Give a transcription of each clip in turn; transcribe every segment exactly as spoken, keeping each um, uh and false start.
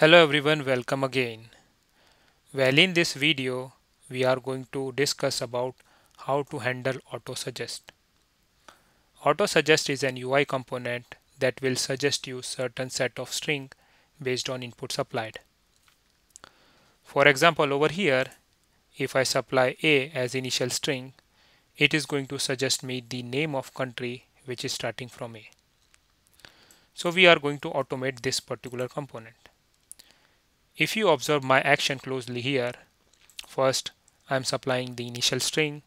Hello everyone, welcome again. Well, in this video we are going to discuss about how to handle auto-suggest. Auto-suggest is an U I component that will suggest you certain set of string based on input supplied. For example, over here if I supply A as initial string, it is going to suggest me the name of country which is starting from A. So we are going to automate this particular component. If you observe my action closely here, first I am supplying the initial string,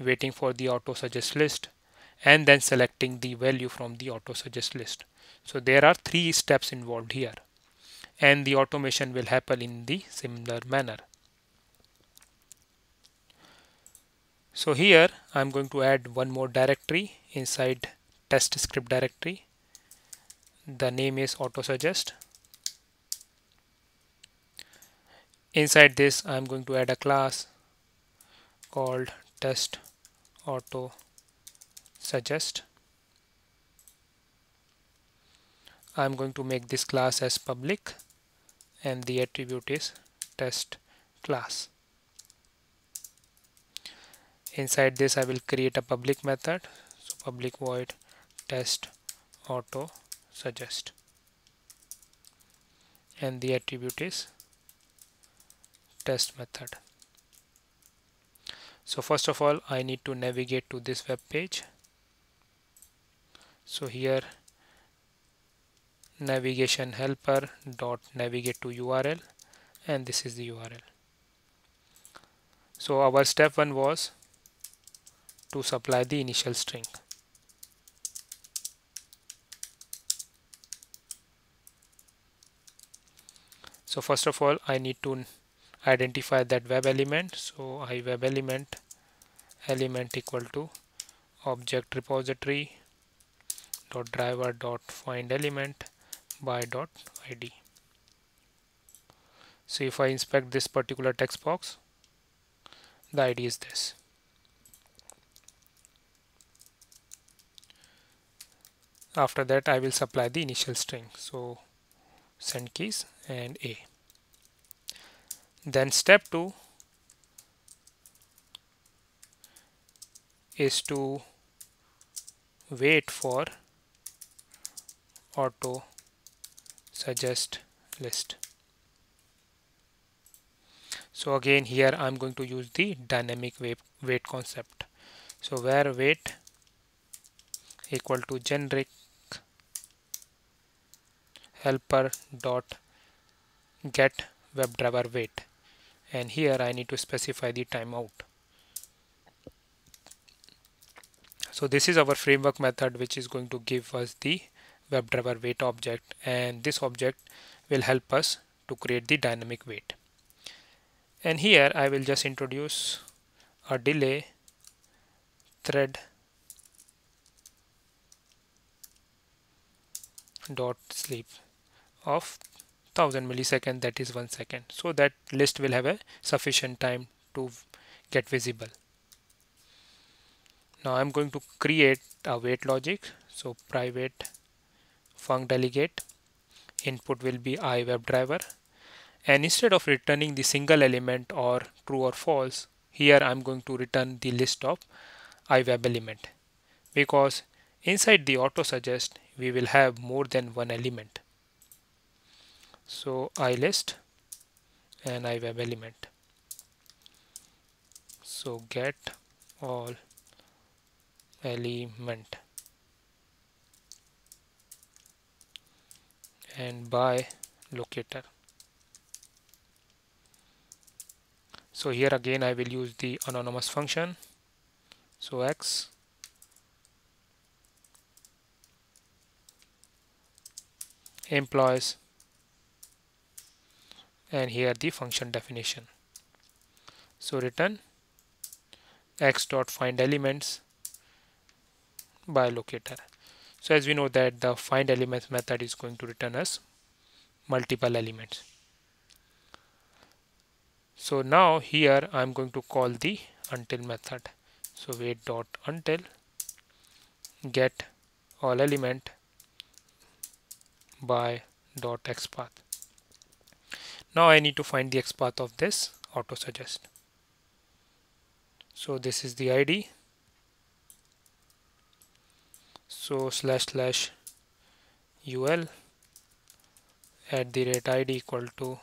waiting for the auto-suggest list, and then selecting the value from the auto-suggest list. So there are three steps involved here, and the automation will happen in the similar manner. So here I am going to add one more directory inside test script directory. The name is auto-suggest. Inside this I'm going to add a class called test auto suggest. I'm going to make this class as public and the attribute is test class. Inside this I will create a public method, so public void test auto suggest and the attribute is test method. So first of all I need to navigate to this web page. So here navigation helper dot navigate to U R L, and this is the U R L. So our step one was to supply the initial string. So first of all I need to identify that web element, so I web element element equal to object repository dot driver dot find element by dot id. So if I inspect this particular text box, the id is this. After that I will supply the initial string, so send keys and A. Then step two is to wait for auto suggest list. So again here I'm going to use the dynamic wait concept. So where wait equal to generic helper dot get WebDriver wait, and here I need to specify the timeout. So this is our framework method which is going to give us the WebDriver wait object, and this object will help us to create the dynamic wait. And here I will just introduce a delay thread dot sleep of one thousand milliseconds, that is one second, so that list will have a sufficient time to get visible. Now I'm going to create a wait logic, so private func delegate, input will be I WebDriver, and instead of returning the single element or true or false, here I'm going to return the list of I web element, because inside the auto suggest we will have more than one element. So I list and I web element. So get all element and by locator. So here again I will use the anonymous function. So X employs, and here the function definition, so return x dot find elements by locator. So as we know that the find elements method is going to return us multiple elements. So now here I'm going to call the until method, so wait dot until get all element by dot xpath. Now I need to find the XPath of this auto suggest. So this is the I D. So slash slash ul at the rate I D equal to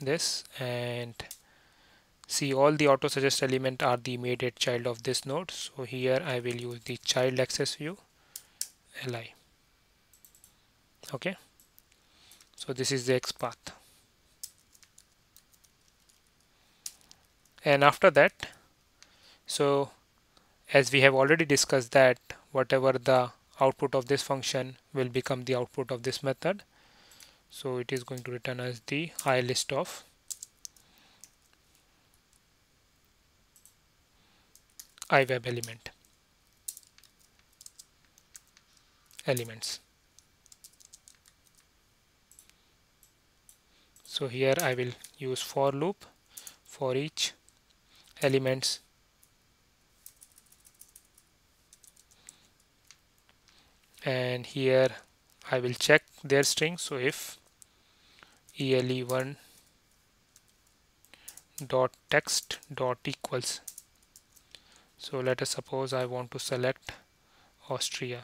this, and see all the auto suggest element are the immediate child of this node. So here I will use the child access view li. Okay, so this is the XPath, and after that, so as we have already discussed that whatever the output of this function will become the output of this method, so it is going to return as the ilist of iWeb element elements. So here I will use for loop for each elements, and here I will check their string. So if ele one dot text dot equals, so let us suppose I want to select Austria.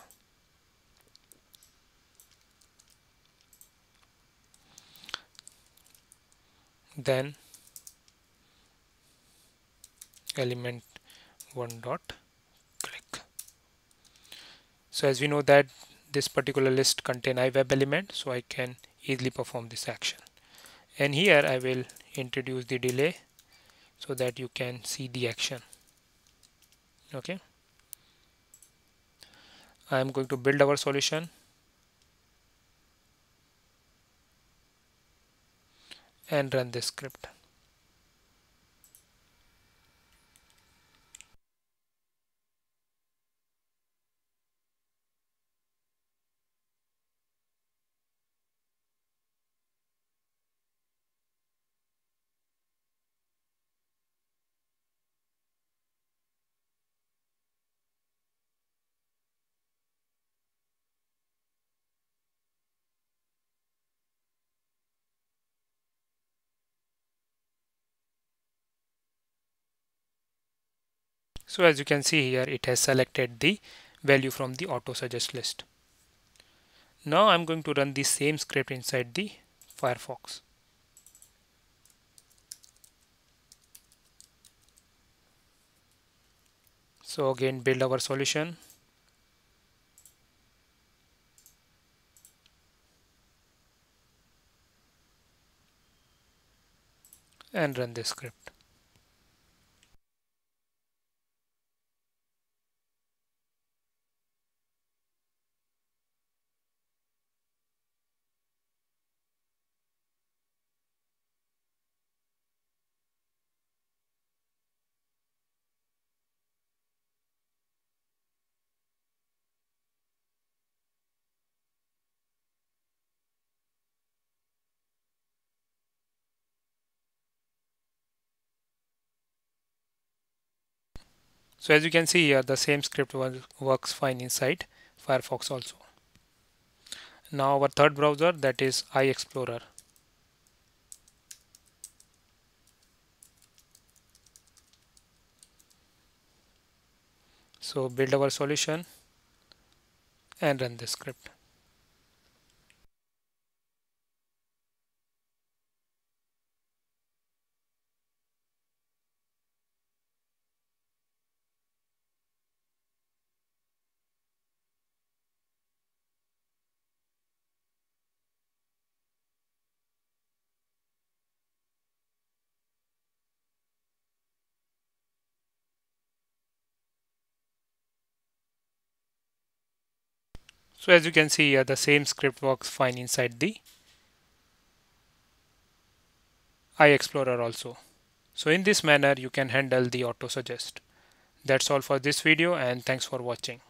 Then element one dot click. So as we know that this particular list contain iWeb element, so I can easily perform this action. And here I will introduce the delay so that you can see the action. Okay, I am going to build our solution, and run this script. So as you can see here, it has selected the value from the auto suggest list. Now I'm going to run the same script inside the Firefox. So again, build our solution. And run this script. So as you can see here, the same script works fine inside Firefox also. Now our third browser, that is iExplorer. So build our solution and run this script. So as you can see here, the same script works fine inside the iExplorer also. So in this manner, you can handle the auto suggest. That's all for this video, and thanks for watching.